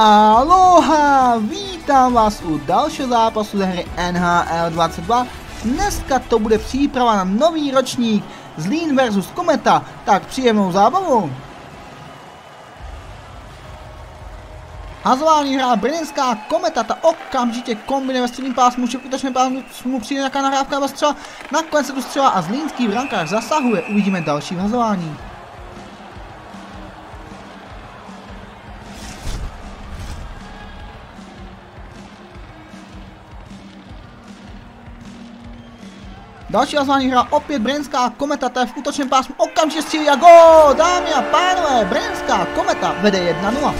Aloha, vítám vás u dalšího zápasu ze hry NHL 22. Dneska to bude příprava na nový ročník Zlín versus Kometa, tak příjemnou zábavu. Hazování hra brněnská Kometa, ta okamžitě kombinuje ve středním pásmu, šipkytačném pásmu přijde nějaká nahrávka bez střela, nakonec se tu střela a zlínský brankář zasahuje, uvidíme další hazování. Další hazování hra opět brněnská Kometa, ta je v útočném pásmu, okamžitě střílí a gól! Dámy a pánové, brněnská Kometa vede 1-0.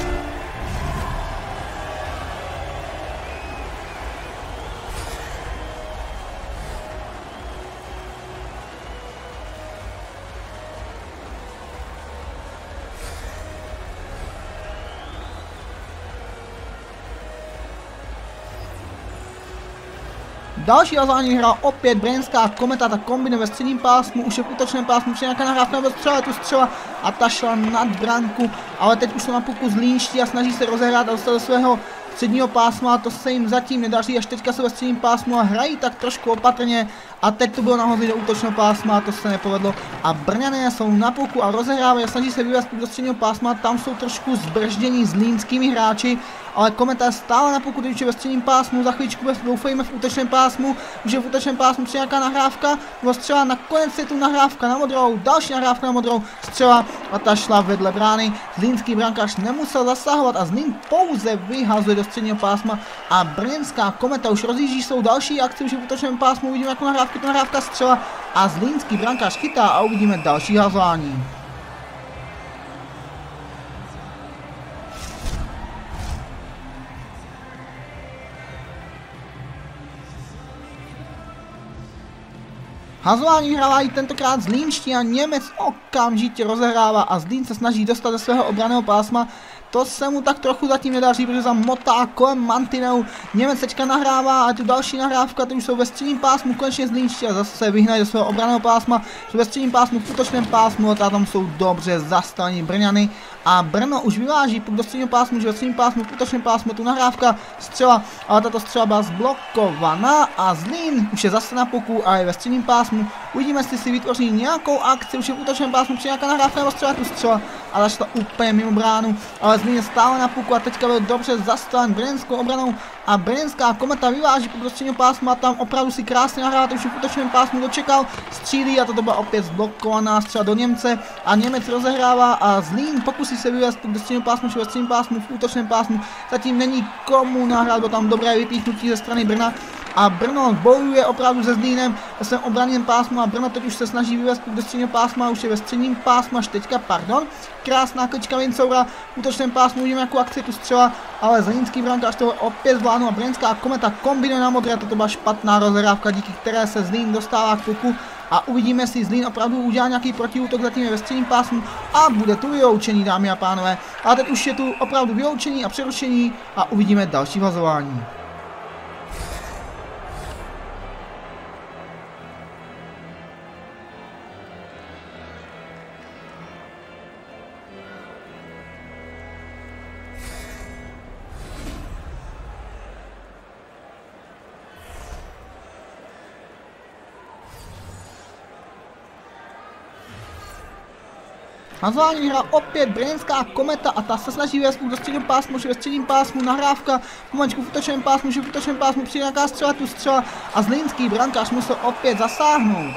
Další hazování hra opět brněnská Kometa, ta kombinuje ve středním pásmu, už je v útočném pásmu, přijde nějaká nahrávka nebo střela, tu střela a ta šla nad branku, ale teď už jsou na puku zlínští a snaží se rozehrát a dostat do svého středního pásma a to se jim zatím nedaří, až teďka jsou ve středním pásmu a hrají tak trošku opatrně a teď to bylo nahodit do útočného pásma a to se nepovedlo a Brňané jsou na puku a rozehrávají a snaží se vyvést do středního pásma, tam jsou trošku zbrždění zlínskými hráči, ale Kometa je stále na puku, když je ve středním pásmu, za chvíličku doufejme v útočném pásmu, už je v útočném pásmu přijde nějaká nahrávka, střela, nakonec je tu nahrávka na modrou, další nahrávka na modrou, střela a ta šla vedle brány, zlínský brankář nemusel zasahovat a z ním pouze vyhazuje do středního pásma a brněnská Kometa už rozjíždí, jsou další akce, už je v útočném pásmu, uvidíme jako nahrávku, nahrávka, střela a zlínský brankář chytá a uvidíme další hazování. Hazování hrávají tentokrát zlínští a Němec okamžitě rozehrává a Zlín se snaží dostat ze svého obranného pásma. To se mu tak trochu zatím nedaří, protože tam motá kolem mantineu. Němec teďka nahrává a tu další nahrávka, ty už jsou ve středním pásmu, konečně zlínští a zase se vyhnají do svého obranného pásma. Jsou ve středním pásmu, v útočném pásmu a tam jsou dobře zastavení Brňany. A Brno už vyváží puk do středního pásmu, že ve středním pásmu, v útočném pásmu, tu nahrávka, střela, ale tato střela byla zblokovaná a Zlín už je zase na puku a je ve středním pásmu. Uvidíme, jestli si vytvoří nějakou akci, už je v útočném pásmu, přijde nějaká nahrávka nebo střela, tu střela a zašla úplně mimo bránu, ale Zlín je stále na puku a teďka byl dobře zastaven brněnskou obranou a brněnská Kometa vyváží puk do středního pásmu a tam opravdu si krásně nahrává, už je v útočném pásmu dočekal, střílí a toto byla opět zblokovaná střela do Němce a Němec rozehrává a Zlín pokusí se vyvést do středního pásmu, či ve středním pásmu, v útočném pásmu, zatím není komu nahrát, bylo tam dobré vypíchnutí ze strany Brna a Brno bojuje opravdu se Zlínem ve svém obranném pásmu a Brno teď už se snaží vyvést do středního pásma, už je ve středním pásmu až teďka, pardon, krásná klička Vincoura, v útočném pásmu uvidíme jako akci, tu střela, ale zlínský brankář toho opět zvládnu a brněnská Kometa kombinuje na modré, toto byla špatná rozehrávka, díky které se Zlín dostává k puku. A uvidíme, jestli Zlín opravdu udělá nějaký protiútok, zatím je ve středním pásmu a bude tu vyloučení, dámy a pánové. A teď už je tu opravdu vyloučení a přerušení a uvidíme další vazování. Hazování hra opět brněnská Kometa a ta se snaží vést do středního pásmu, že ve středním pásmu nahrávka, pomačku v útočném pásmu, že v útočném pásmu přijde nějaká střela, tu střela a zlínský brankář musel opět zasáhnout.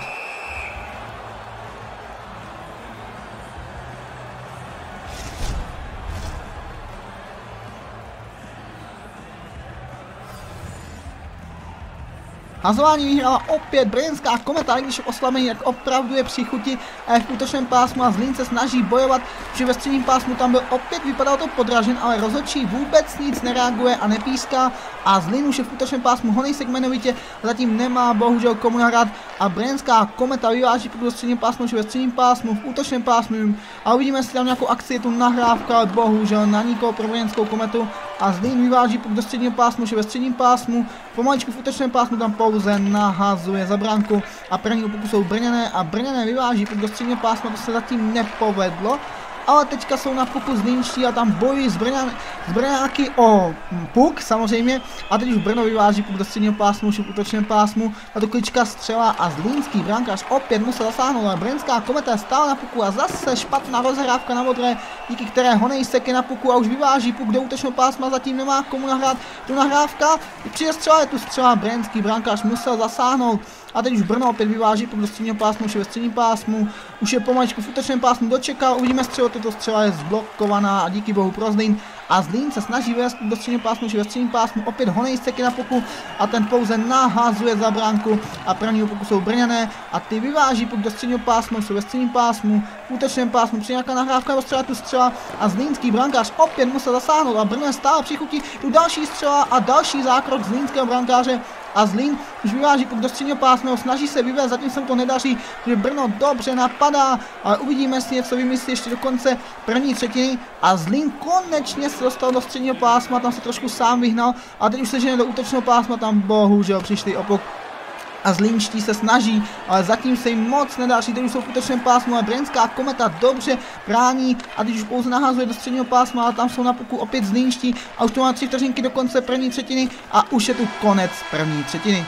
Hazování vyhrála opět brněnská Kometa, když je oslabení, tak opravdu je při chuti a je v útočném pásmu a Zlín se snaží bojovat, že ve středním pásmu tam byl opět, vypadalo to podražen, ale rozhodčí vůbec nic nereaguje a nepíská a Zlín už je v útočném pásmu, honej se kmenovitě, zatím nemá bohužel komu nahrát a brněnská Kometa vyváží puk do středním pásmu, že ve středním pásmu, v útočném pásmu a uvidíme, jestli tam nějakou akci, je tu nahrávka, ale bohužel na nikoho pro brněnskou Kometu a Zlín vyváží puk do středního pásmu, že ve středním pásmu, pomaličku v útočném pásmu tam pouze nahazuje za bránku a první puku jsou Brněné a Brněné vyváží puk do středního pásma, to se zatím nepovedlo. ale teďka jsou na puku Zlínští a tam bojují zbrňáky o puk samozřejmě. A teď už Brno vyváží puk do středního pásmu, už v útočném pásmu. Tato klička střela a zlínský brankář opět musel zasáhnout, ale brněnská Kometa stála na puku a zase špatná rozhrávka na modré, díky které honej seky na puku a už vyváží puk do útočného pásma, zatím nemá komu nahrát tu nahrávka. Přijde střela, je tu střela, brněnský brankář musel zasáhnout. A teď už Brno opět vyváží puk do středního pásmu, už je ve středním pásmu, už je pomaličku v útočném pásmu, dočekal, uvidíme střelu, toto střela je zblokovaná a díky bohu pro Zlín. A Zlín se snaží vést do středního pásmu, už je ve středním pásmu, opět honej seky na puku a ten pouze nahazuje za bránku a prvního puku jsou Brňané a ty vyváží puk do středního pásmu, už jsou ve středním pásmu, v útočném pásmu, přijde nějaká nahrávka nebo střela, tu střela a zlínský brankář opět musel zasáhnout a Brno stále přichutí, tu další střela a další zákrok zlínského brankáře. A Zlín už vyváží puk do středního pásma, snaží se vyvést, zatím se mu to nedaří, protože Brno dobře napadá, ale uvidíme si něco vymyslí ještě do konce první třetiny. A Zlín konečně se dostal do středního pásma, tam se trošku sám vyhnal a teď už se žene do útočného pásma, tam bohužel přišli o puk. A Zlínští se snaží, ale zatím se jim moc nedaří, teď už jsou v útočném pásmu a brněnská Kometa dobře brání a teď už pouze naházuje do středního pásma, ale tam jsou na puku opět Zlínští a už to má 3 vteřinky do konce první třetiny a už je tu konec první třetiny.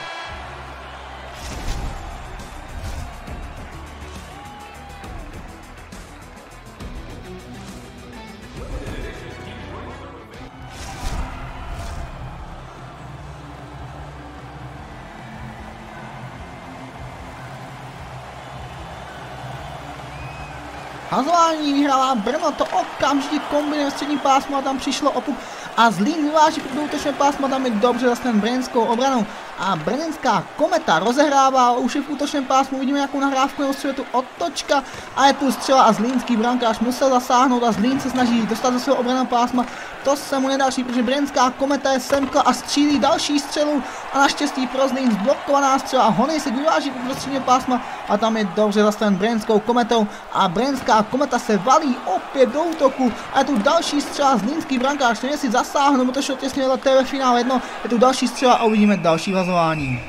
Hazování vyhrává Brno, to okamžitě kombinuje v středním pásmu a tam přišlo opuk a Zlín vyváží do útočného pásma, tam je dobře zasněn brněnskou obranou a brněnská Kometa rozehrává, už je v útočném pásmu, vidíme nějakou nahrávku, nebo střelu, tu otočka a je tu střela a zlínský brankář musel zasáhnout a Zlín se snaží dostat do svého obranného pásma, to se mu nedaří, protože brněnská Kometa je semkla a střílí další střelu a naštěstí pro Zlín zblokovaná střela a Honej se vyváží do středního pásma a tam je dobře zasněn brněnskou Kometou a brněnská Kometa se valí opět do útoku a je tu další střela, zlínský brankář nevě si zasáhnout, protože šlo těsně vedle té ve finále jedno, je tu další střela a uvidíme další hlasování.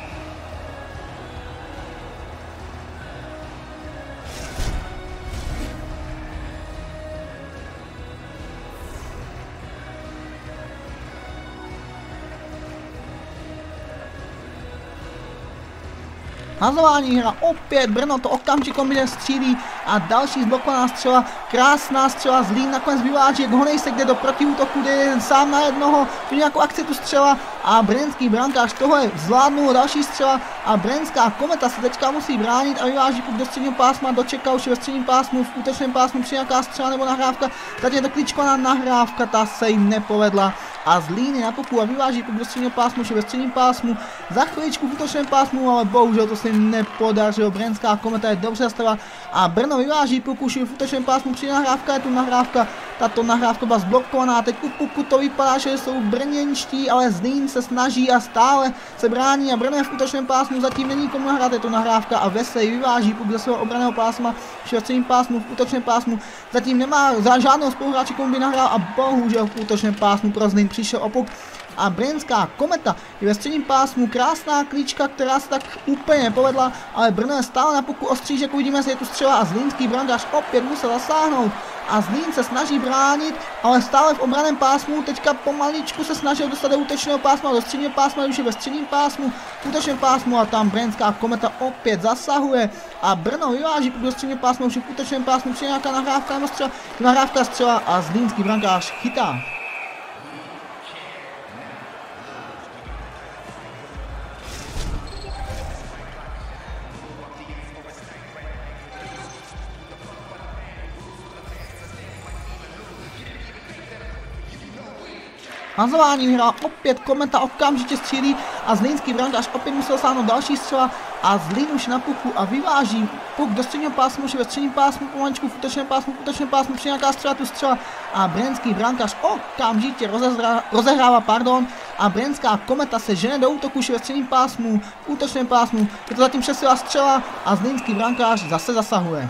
Hazování hra opět Brno, to okamžitě kombinuje, střílí a další zblokovaná střela, krásná střela, Zlín nakonec vyváží, jak Honej se jde do protiútoku, jde jeden sám na jednoho, tu nějakou akci tu střela a brněnský brankář toho je zvládnul, další střela a brněnská Kometa se teďka musí bránit a vyváží puk do středního pásma, dočeká už ve středním pásmu, v útočném pásmu při nějaká střela nebo nahrávka, tady je to kličkovaná nahrávka, ta se jim nepovedla. A Zlín je na puku a vyváží puk do středního pásmu, už je ve středním pásmu, za chviličku v útočném pásmu, ale bohužel to se jim nepodařilo, brněnská Kometa je dobře zastavila a Brno vyváží puk, už je v útočném pásmu, přijde nahrávka, je tu nahrávka, tato nahrávka byla zblokovaná, teď u puku to vypadá, že jsou brněnští, ale Zlín se snaží a stále se brání a Brno je v útočném pásmu, zatím není komu nahrát, je to nahrávka a Veselý vyváží puk ze svého obranného pásma, v středním pásmu, v útočném pásmu, zatím nemá žádného spoluhráče, komu by nahrál a bohužel v útočném pásmu pro Zlín přišel o puk. A brněnská Kometa je ve středním pásmu, krásná klíčka, která se tak úplně nepovedla, ale Brno je stále na puku ostřížek, uvidíme, že je tu střela a zlínský brankář opět musel zasáhnout. A Zlín se snaží bránit, ale stále v obranném pásmu, teďka pomaličku se snažil dostat do útočného pásma, do středního pásma, už je ve středním pásmu, v útočném pásmu a tam brněnská Kometa opět zasahuje a Brno vyváží do středního pásma, už je v útočném pásmu, přijde nějaká nahrávka, nahrávka střela a zlínský brankář chytá. Hazování vyhrál opět Kometa, okamžitě střílí a zlínský brankář opět musel sáhnout další střela a Zlín už na puku a vyváží puk do středního pásmu, už je ve středním pásmu, pomaličku v útočném pásmu, přijde nějaká střela, tu střela a brněnský brankář okamžitě rozehrává, a brněnská Kometa se žene do útoku, už je ve středním pásmu, v útočném pásmu, je to zatím přesila střela a zlínský brankář zase zasahuje.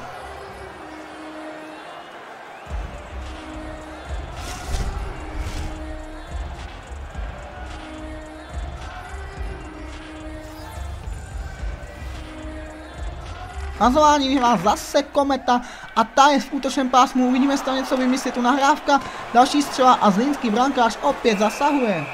Nazvání vyhrá zase Kometa a ta je v útočném pásmu. Uvidíme, zda něco vymyslí tu nahrávka. Další střela a zlínský brankář opět zasahuje.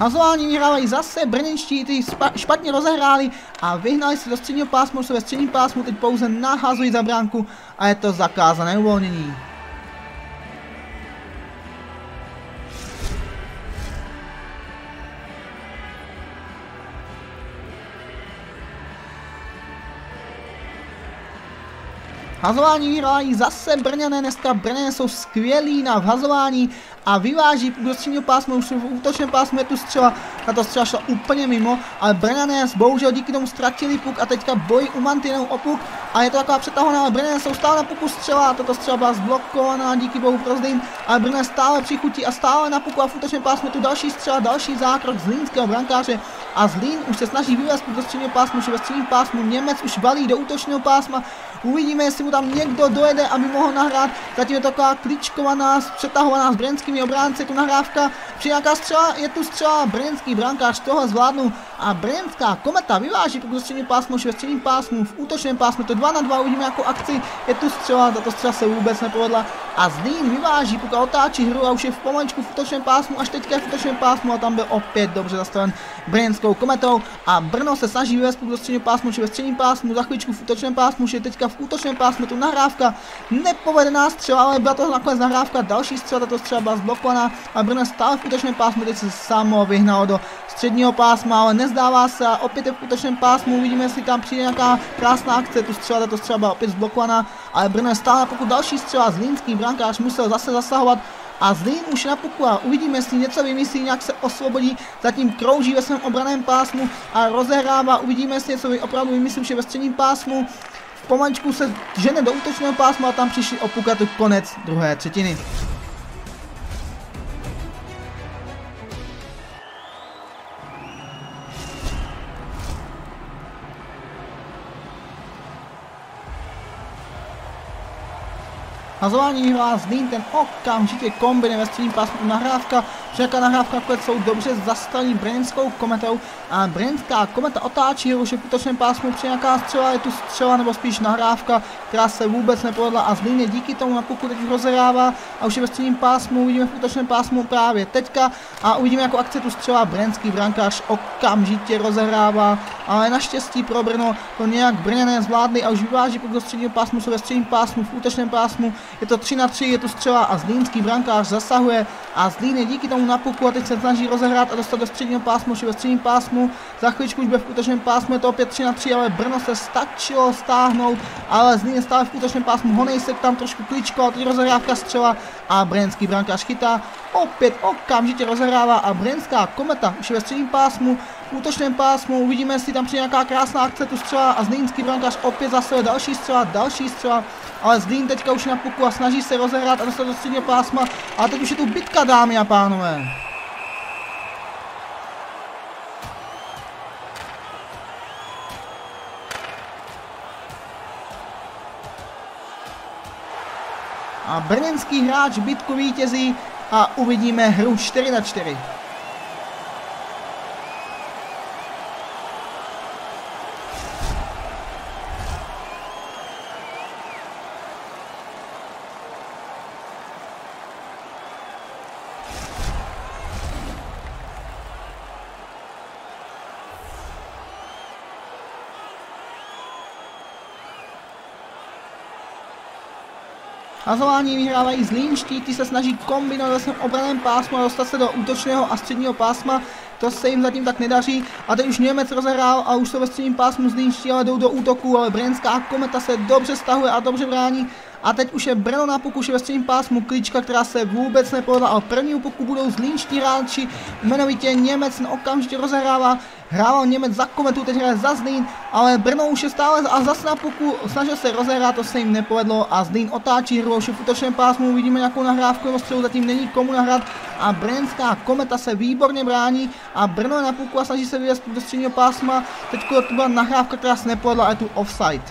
Hazování vyhrávají zase brněnští, ty špatně rozehráli a vyhnali se do středního pásmu, už jsou ve středním pásmu, teď pouze nahazují za bránku a je to zakázané uvolnění. Hazování vyhrávají zase Brněné, dneska Brněné jsou skvělí na vhazování a vyváží do středního pásmu, už v útočném pásmu je tu střela, tato střela šla úplně mimo, ale Brněné bohužel díky tomu ztratili puk a teďka bojí u mantinou o puk a je to taková přetahovaná, ale Brněné jsou stále na puku střela a tato střela byla zblokovaná díky bohu pro Zlín, ale Brněné stále přichutí a stále na puku a v útočném pásmu je tu další střela, další zákrok zlínského brankáře a Zlín už se snaží vyvést do středního pásmu, už ve středním pásmu Němec už balí do útočného pásma. Uvidíme, jestli mu tam někdo dojede, aby mohl nahrát. Zatím je taková kličkovaná, přetahovaná s brněnskými obránci, tu nahrávka. Přijaká střela, je tu střela, brněnský brankář toho zvládnu a brněnská Kometa vyváží po středním pásmu, ve středním pásmu, v útočném pásmu, to 2 na 2, uvidíme jako akci, je tu střela, tato střela se vůbec nepovedla a Zlín vyváží, pokud otáčí hru a už je v pomalečku v útočném pásmu, až teďka v útočném pásmu a tam byl opět dobře zastaven brněnskou Kometou a Brno se snaží vyvést do středního pásmu, ve středním pásmu, za chvíličku v útočném pásmu, je teďka v útočném pásmu tu nahrávka, nepovedená střela, ale byla to nakonec nahrávka, další střela, tato střela byla zblokovaná a Brno stále v útočném pásmu, teď se samo vyhnalo do středního pásma, ale nezdává se a opět je v útočném pásmu, uvidíme, jestli tam přijde nějaká krásná akce, tu střela, tato střela byla opět zblokovaná, ale Brno je stále pokud další střela, zlínský brankář musel zase zasahovat a Zlín už na puku a uvidíme, jestli něco vymyslí, nějak se osvobodí, zatím krouží ve svém obraném pásmu a rozehrává, uvidíme, jestli něco opravdu vymyslí, že ve středním pásmu. Pomaličku se žene do útočného pásma a tam přišli opukat konec druhé třetiny. Hazování vyhrává Zlín, ten okamžitě kombine ve středním pásmu nahrávka. Všaká nahrávka nakonec jsou dobře zastavení brněnskou Kometou a brněnská Kometa otáčí, už je v útočném pásmu, při nějaká střela, je tu střela nebo spíš nahrávka, která se vůbec nepovedla a Zlín je díky tomu na puku teď rozhrává a už je ve středním pásmu, uvidíme v útočném pásmu právě teďka a uvidíme jako akce tu střela, brněnský brankář okamžitě rozehrává, ale naštěstí pro Brno to nějak Brněné zvládli a už vyváží puk do středního pásmu, jsou ve středním pásmu, v útočném pásmu, je to 3 na 3, je tu střela a zlínský brankář zasahuje a Zlín je díky tomu na puku a teď se snaží rozehrát a dostat do středního pásmu, či ve středním pásmu, za chvíličku už bude v útočném pásmu, je to opět 3 na 3, ale Brno se stačilo stáhnout, ale Zlín je stále v útočném pásmu, Honejsek tam trošku kličko, a teď rozehrávka střela a brněnský brankář chytá, opět okamžitě rozehrává a brněnská Kometa už je ve středním pásmu, v útočném pásmu, uvidíme, jestli tam přijde nějaká krásná akce, tu střela a zlínský brankář opět zase další střela, ale Zlín teďka už na puku a snaží se rozehrát a dostat do středního pásma, ale teď už je tu bitka, dámy a pánové. A brněnský hráč bitku vítězí a uvidíme hru 4 na 4. Hazování vyhrávají zlínští, ty se snaží kombinovat ve svém obraném pásmu a dostat se do útočného a středního pásma. To se jim zatím tak nedaří a teď už Němec rozehrál a už jsou ve středním pásmu zlínští, ale jdou do útoku, ale brněnská Kometa se dobře stahuje a dobře brání. A teď už je Brno na puku, je ve středním pásmu klička, která se vůbec nepovedla, ale první puku budou zlínští hráči, jmenovitě Němec okamžitě rozehrává. Hrával Němec za Kometu, teď hraje za Zlín, ale Brno už je stále a zase na puku, snažil se rozehrát, to se jim nepovedlo a Zlín otáčí hru, už v útočném pásmu, vidíme nějakou nahrávku nebo střelu, zatím není komu nahrát a brněnská Kometa se výborně brání a Brno je na puku a snaží se vyvést do středního pásma, teď to byla nahrávka, která se nepovedla a je tu offside.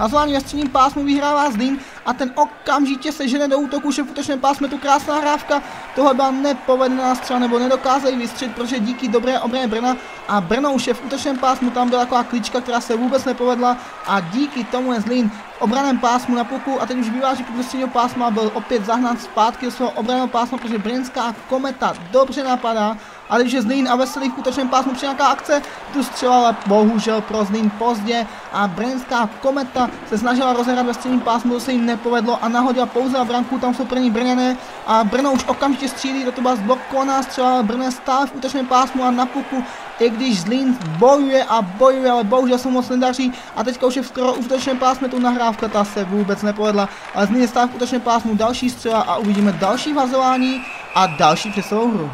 Na zvláštním středním pásmu vyhrává Zlín a ten okamžitě sežene do útoku, že v útočném pásme tu krásná hrávka. Tohle byla nepovedená střela, nebo nedokázali vystřelit, protože díky dobré obraně Brna a Brnou už je v útočném pásmu, tam byla taková klička, která se vůbec nepovedla a díky tomu je Zlín v obraném pásmu na puku a teď už vyváží do středního pásma a byl opět zahnán zpátky do svého obranného pásma, protože brněnská Kometa dobře napadá. A když je Zlín a Veselý v útočném pásmu při nějaká akce, tu střela ale bohužel pro Zlín pozdě a brněnská Kometa se snažila rozehrát ve středním pásmu, to se jim nepovedlo a nahodila pouze na branku, tam jsou první Brněné a Brno už okamžitě střílí, do toho byla zblokovaná střela, ale Brno stále v útočném pásmu a na puku, i když Zlín bojuje a bojuje, ale bohužel se moc nedaří a teďka už je skoro v útočném pásmu, tu nahrávka ta se vůbec nepovedla, ale Zlín je stále v útočném pásmu, další střela a uvidíme další vazování a další přesovou hru.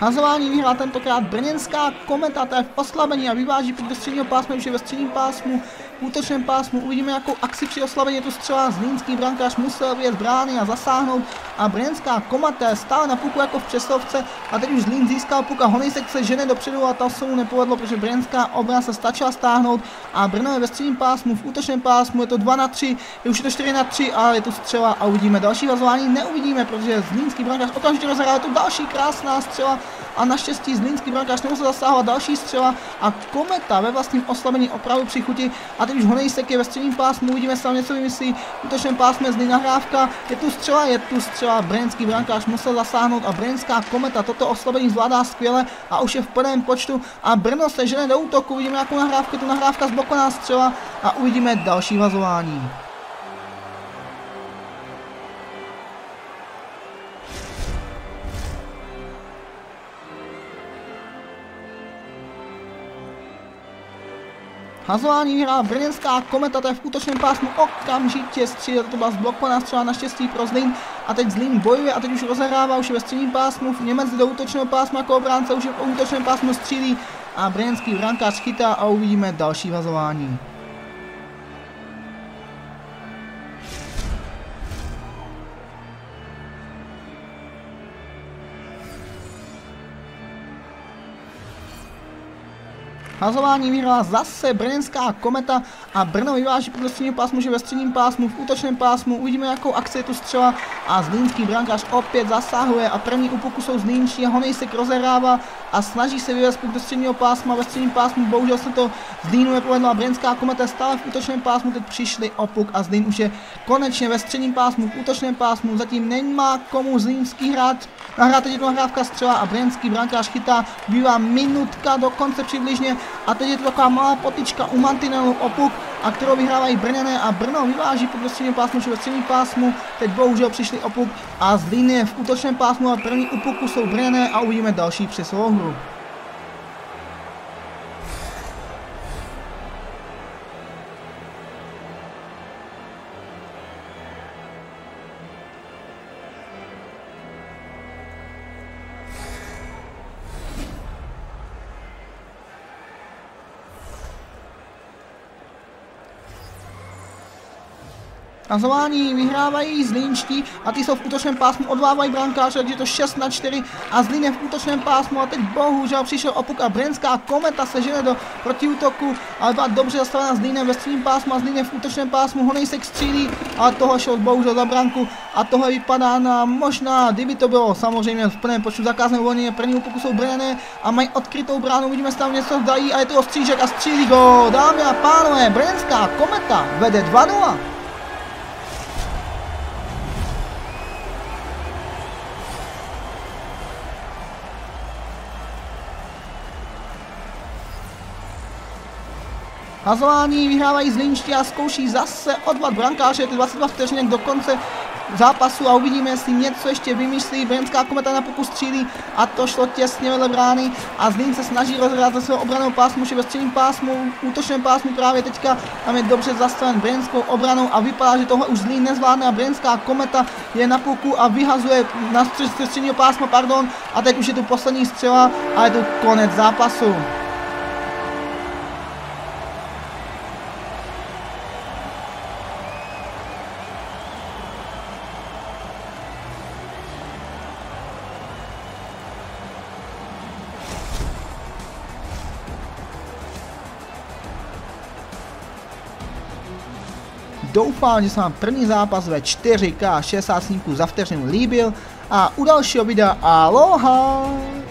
Hazování vyhrá tentokrát brněnská Kometa, ta je v oslabení a vyváží pět do středního pásma, už je ve středním pásmu, v útočném pásmu, uvidíme jakou akci při oslabení, je tu střela, zlínský brankář musel vyjet z brány a zasáhnout a brněnská Kometa je stále na puku jako v přesovce a teď už Zlín získal puk a Honejsek se žene dopředu a tam se mu nepovedlo, protože brněnská obrana se stačila stáhnout a Brno je ve středním pásmu, v útočném pásmu, je to 2 na 3, je už je to 4 na 3 a je tu střela a uvidíme další vazování, neuvidíme, protože zlínský brankář okamžitě rozehrál tu další krásná střela. A naštěstí zlínský brankář nemusel zasahovat, další střela a Kometa ve vlastním oslabení opravdu přichutí a teď už Honejsek je ve středním pásmu, uvidíme se něco vymyslí, v útočném pásmu je Zlín nahrávka, je tu střela, brněnský brankář musel zasáhnout a brněnská Kometa toto oslabení zvládá skvěle a už je v plném počtu a Brno se žene do útoku, uvidíme jakou nahrávku, tu nahrávka zblokovaná střela a uvidíme další vazování. Hazování vyhrá brněnská Kometa, to je v útočném pásmu okamžitě střílí, to byla zblokovaná střela naštěstí pro Zlín a teď Zlín bojuje a teď už rozehrává, už je ve středním pásmu, v Němec do útočného pásma jako obránce, už je v útočném pásmu střílí a brněnský brankář chytá a uvidíme další vazování. Hazování vyhrála zase brněnská Kometa a Brno vyváží do středního pásmu, že ve středním pásmu, v útočném pásmu, uvidíme jakou akci je tu střela a zlínský brankář opět zasahuje a první u puku jsou zlínští a Honejsek rozehrává a snaží se vyvést puk do středního pásma, ve středním pásmu bohužel se to Zlínu nepovedlo a brněnská Kometa stále v útočném pásmu, teď přišli o puk a Zlín už je konečně ve středním pásmu, v útočném pásmu, zatím nemá komu zlínský hrát, nahrát teď jednou hrávka střela a brněnský brankář chytá, bývá minutka do konce přibližně. A teď je to taková malá potička u mantinelu o puk, a kterou vyhrávají Brněné a Brno vyváží puk do středního pásmu, že ve středním pásmu, teď bohužel přišli o puk a Zlín je v útočném pásmu a první u puku jsou Brněné a uvidíme další přesovou hru. Hazování vyhrávají zlínští a ty jsou v útočném pásmu, odvávají brankáře, takže je to 6 na 4 a Zlín je v útočném pásmu a teď bohužel přišel o puk a brněnská Kometa se žene do protiútoku, ale byla dobře zastavena Zlínem ve středním pásmu a Zlín je v útočném pásmu, Honejsek střílí, ale tohle šel bohužel za branku a tohle vypadá na možná, kdyby to bylo samozřejmě v plném počtu zakázané uvolnění, první úpuku jsou Brněné a mají odkrytou bránu, uvidíme se tam něco dají a je to ostřížek a střílí gól, dámy a pánové, brněnská Kometa vede 2-0. Hazování vyhrávají zlínští a zkouší zase odvat brankáře, je to 22 vteřinek do konce. zápasu a uvidíme, jestli něco ještě vymyslí. Brněnská Kometa na pokus střílí a to šlo těsně vedle brány a Zlín se snaží rozhrát ze svého obraného pásmu, už je ve středním pásmu, útočném pásmu právě teďka, tam je dobře zastaven brněnskou obranou a vypadá, že tohle už Zlín nezvládne a Brněnská Kometa je na puku a vyhazuje na středního pásma, pardon, a teď už je tu poslední střela a je tu konec zápasu. Doufám, že se vám první zápas ve 4K 60 snímků za vteřinu líbil a u dalšího videa aloha!